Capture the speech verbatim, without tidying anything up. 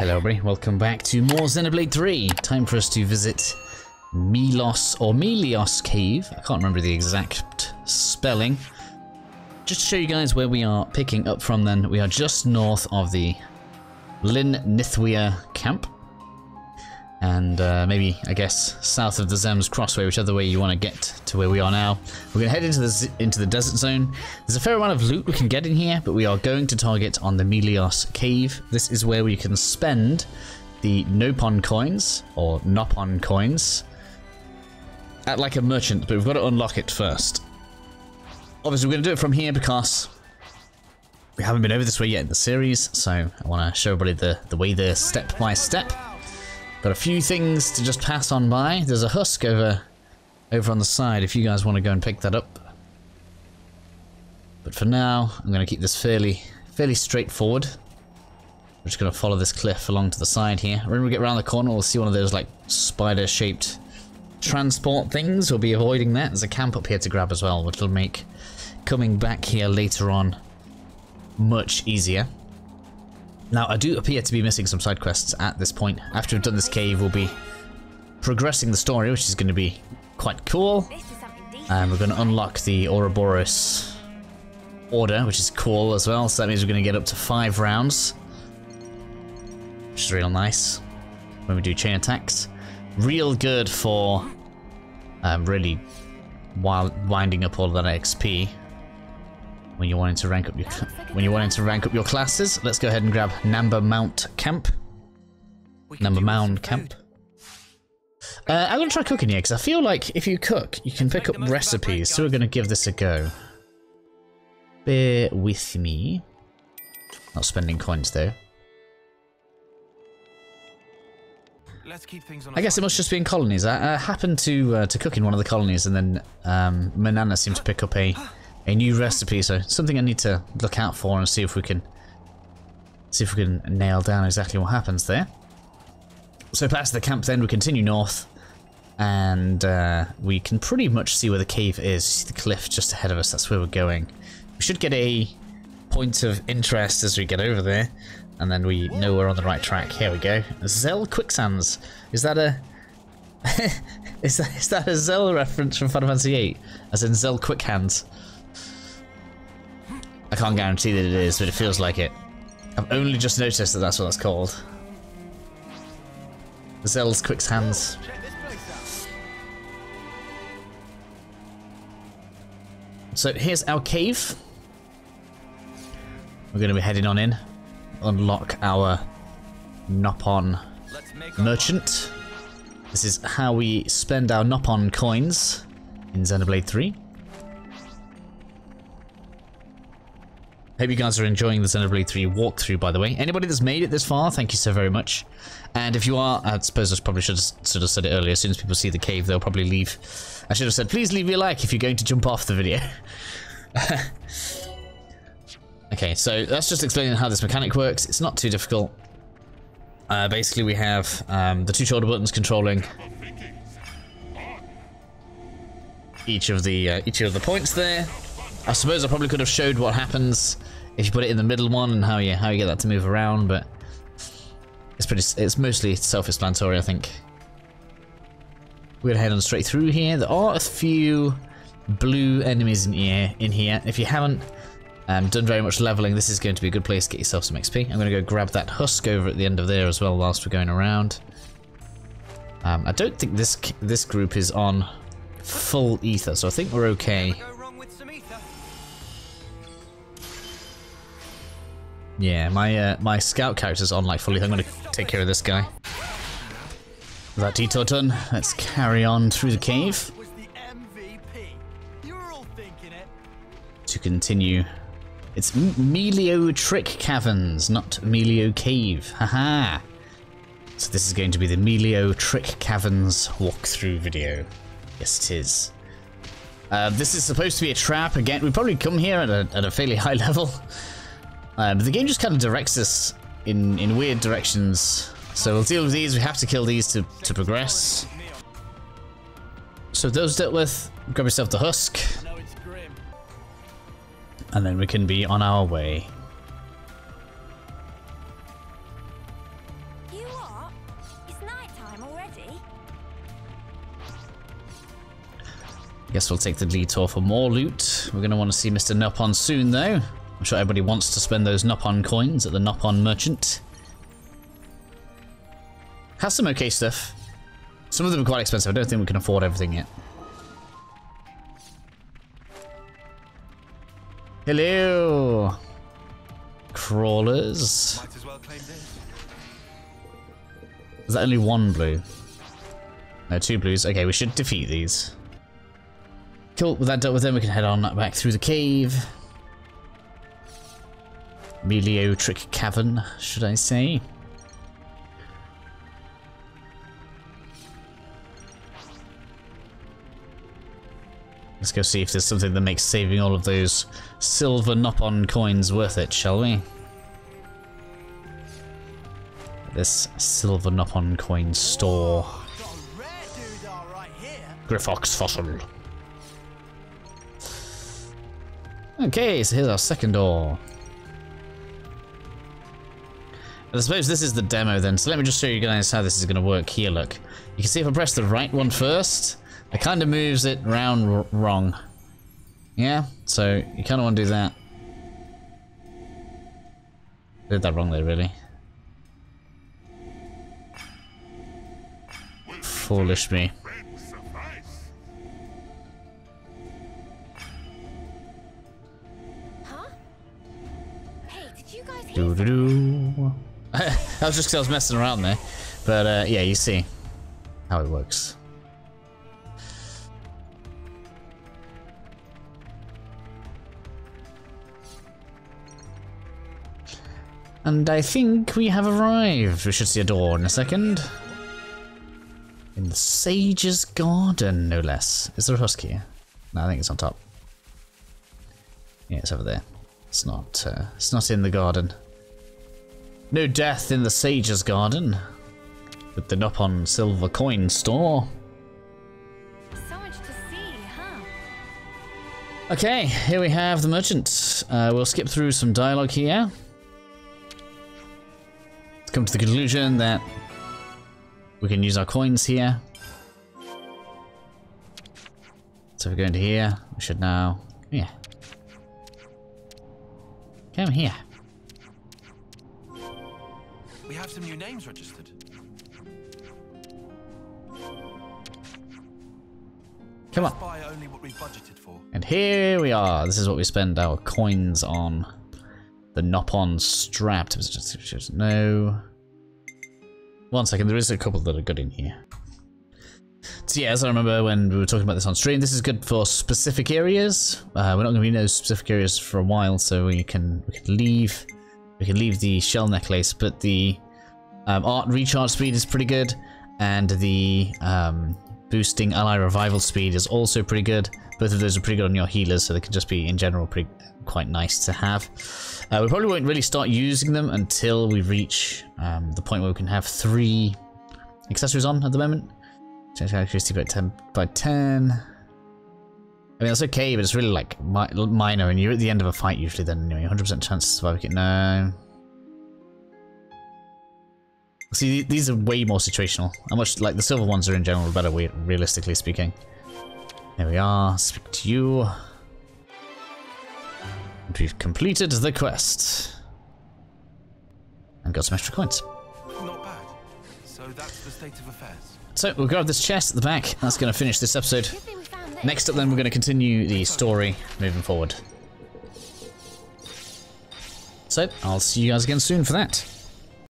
Hello everybody, welcome back to more Xenoblade three. Time for us to visit Milos or Milios Cave. I can't remember the exact spelling. Just to show you guys where we are picking up from then, we are just north of the Li-Nythwia Camp. And uh, maybe, I guess, south of the Zem's Crossway, whichever way you want to get to where we are now. We're going to head into the, into the Desert Zone. There's a fair amount of loot we can get in here, but we are going to target on the Milios Cave. This is where we can spend the Nopon Coins, or Nopon Coins, at like a merchant, but we've got to unlock it first. Obviously, we're going to do it from here because we haven't been over this way yet in the series, so I want to show everybody the, the way there step by step. Got a few things to just pass on by. There's a husk over over on the side if you guys want to go and pick that up. But for now, I'm going to keep this fairly fairly straightforward. We're just going to follow this cliff along to the side here. When we get around the corner, we'll see one of those like spider-shaped transport things. We'll be avoiding that. There's a camp up here to grab as well, which will make coming back here later on much easier. Now, I do appear to be missing some side quests at this point. After we've done this cave, we'll be progressing the story, which is going to be quite cool. And we're going to unlock the Ouroboros order, which is cool as well. So that means we're going to get up to five rounds, which is real nice when we do chain attacks. Real good for um, really while winding up all of that X P. When you're wanting to rank up your when you're wanting to rank up your classes. Let's go ahead and grab Namba Mount Camp. Namba Mount Camp. Uh, I'm gonna try cooking here because I feel like if you cook, you can pick up recipes. So we're gonna give this a go. Bear with me. Not spending coins though. I guess it must just be in colonies. I, I happened to uh, to cook in one of the colonies, and then um, Manana seemed to pick up a. A new recipe, so something I need to look out for and see if we can see if we can nail down exactly what happens there. So past the camp then we continue north, and uh, we can pretty much see where the cave is. See the cliff just ahead of us, that's where we're going. We should get a point of interest as we get over there, and then we know we're on the right track. Here we go. Zell's Quicksands. Is that a is that is that a Zell reference from Final Fantasy eight? As in Zell's Quickhands. I can't guarantee that it is, but it feels like it. I've only just noticed that that's what it's called. Zell's Quicksands. So here's our cave. We're going to be heading on in. Unlock our Nopon merchant. This is how we spend our Nopon coins in Xenoblade three. Hope you guys are enjoying the Xenoblade three walkthrough, by the way. Anybody that's made it this far, thank you so very much. And if you are, I suppose I probably should have sort of said it earlier. As soon as people see the cave, they'll probably leave. I should have said, please leave your like if you're going to jump off the video. Okay, so that's just explaining how this mechanic works. It's not too difficult. Uh, basically, we have um, the two shoulder buttons controlling each of the uh, each of the points there. I suppose I probably could have showed what happens if you put it in the middle one and how you how you get that to move around, but it's pretty it's mostly self-explanatory, I think. We're gonna head on straight through here. There are a few blue enemies in here. In here, if you haven't um, done very much leveling, this is going to be a good place to get yourself some X P. I'm gonna go grab that husk over at the end of there as well whilst we're going around. Um, I don't think this this group is on full ether, so I think we're okay. Yeah, my uh, my scout character's on like fully. I'm gonna take care of this guy. With that detour done, let's carry on through the cave to continue. It's M Milio Trick Caverns, not Milio Cave. Haha. -ha. So this is going to be the Milio Trick Caverns walkthrough video. Yes, it is. Uh, this is supposed to be a trap again. We probably come here at a at a fairly high level. Uh, but the game just kind of directs us in, in weird directions, so we'll deal with these. We have to kill these to, to progress. So those dealt with, grab yourself the husk, and then we can be on our way. What? It's night time already. Guess we'll take the detour for more loot. We're going to want to see Mister Nopon soon, though. I'm sure everybody wants to spend those Nopon coins at the Nopon merchant. Has some okay stuff. Some of them are quite expensive. I don't think we can afford everything yet. Hello! Crawlers. Might as well claim this. Is that only one blue? No, two blues. Okay, we should defeat these. Cool, with that dealt with them, we can head on back through the cave. Milio Trick Cavern, should I say. Let's go see if there's something that makes saving all of those silver Nopon coins worth it, shall we? This silver Nopon coin store. Gryffox Fossil. Okay, so here's our second door. I suppose this is the demo then, so let me just show you guys how this is going to work here, look. You can see if I press the right one first, it kind of moves it round wrong. Yeah, so you kind of want to do that. Did that wrong there, really. Foolish me. Huh? Hey, did you guys do do do. That was just because I was messing around there. But uh, yeah, you see how it works. And I think we have arrived. We should see a door in a second. In the Sage's Garden, no less. Is there a husk here? No, I think it's on top. Yeah, it's over there. It's not, uh, it's not in the garden. No death in the Sage's Garden. With the Nopon Silver Coin Store. So much to see, huh? Okay, here we have the merchant. Uh, we'll skip through some dialogue here. Come to the conclusion that we can use our coins here. So if we go into here, we should now... Yeah. Come here. We have some new names registered. Come on. Buy only what we budgeted for. And here we are. This is what we spend our coins on. The Nopon strapped. No. One second, there is a couple that are good in here. So yeah, as I remember when we were talking about this on stream, this is good for specific areas. Uh, we're not going to be in those specific areas for a while, so we can we can leave we can leave the shell necklace. But the um, art recharge speed is pretty good, and the um, boosting ally revival speed is also pretty good. Both of those are pretty good on your healers, so they can just be in general pretty. Quite nice to have. Uh, we probably won't really start using them until we reach um, the point where we can have three accessories on at the moment. Change accuracy by ten by ten. I mean, that's okay, but it's really like mi minor, and you're at the end of a fight usually then anyway. one hundred percent chance to survive it. No. See, these are way more situational. How much like the silver ones are in general better, realistically speaking. There we are. Speak to you. And we've completed the quest. And got some extra coins. Not bad. So that's the state of affairs. So we'll grab this chest at the back. That's going to finish this episode. Next up then we're going to continue the story moving forward. So I'll see you guys again soon for that.